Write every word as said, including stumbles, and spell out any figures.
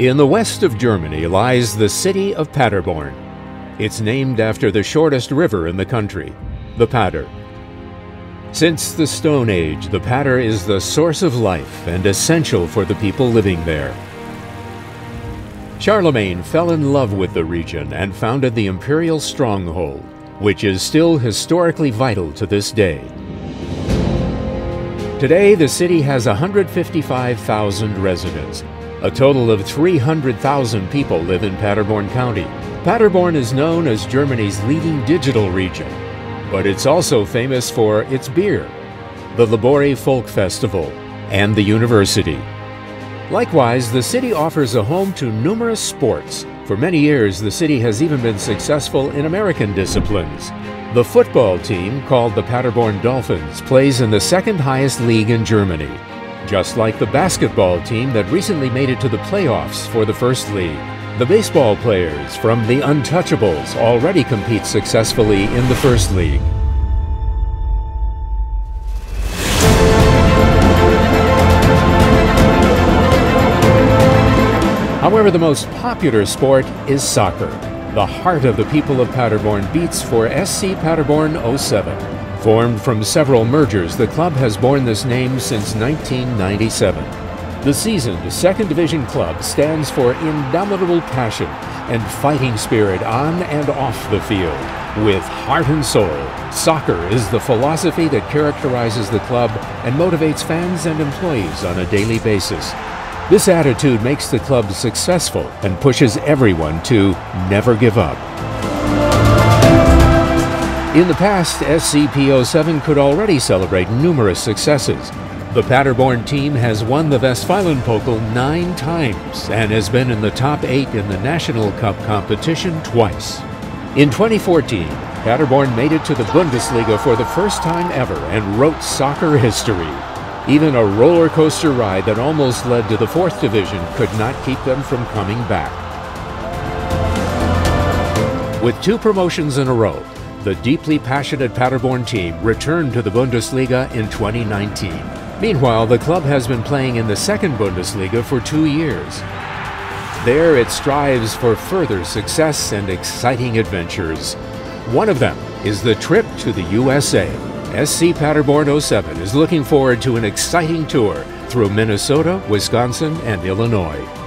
In the west of Germany lies the city of Paderborn. It's named after the shortest river in the country, the Pader. Since the Stone Age, the Pader is the source of life and essential for the people living there. Charlemagne fell in love with the region and founded the imperial stronghold, which is still historically vital to this day. Today, the city has one hundred fifty-five thousand residents. A total of three hundred thousand people live in Paderborn County. Paderborn is known as Germany's leading digital region, but it's also famous for its beer, the Liborius Folk Festival, and the university. Likewise, the city offers a home to numerous sports. For many years, the city has even been successful in American disciplines. The football team, called the Paderborn Dolphins, plays in the second highest league in Germany, just like the basketball team that recently made it to the playoffs for the first league. The baseball players from the Untouchables already compete successfully in the first league. However, the most popular sport is soccer. The heart of the people of Paderborn beats for S C Paderborn oh seven. Formed from several mergers, the club has borne this name since nineteen ninety-seven. The seasoned second division club stands for indomitable passion and fighting spirit on and off the field. With heart and soul, soccer is the philosophy that characterizes the club and motivates fans and employees on a daily basis. This attitude makes the club successful and pushes everyone to never give up. In the past, S C P oh seven could already celebrate numerous successes. The Paderborn team has won the Westfalenpokal nine times and has been in the top eight in the National Cup competition twice. In twenty fourteen, Paderborn made it to the Bundesliga for the first time ever and wrote soccer history. Even a roller coaster ride that almost led to the fourth division could not keep them from coming back. With two promotions in a row, the deeply passionate Paderborn team returned to the Bundesliga in twenty nineteen. Meanwhile, the club has been playing in the second Bundesliga for two years. There it strives for further success and exciting adventures. One of them is the trip to the U S A. S C Paderborn oh seven is looking forward to an exciting tour through Minnesota, Wisconsin, and Illinois.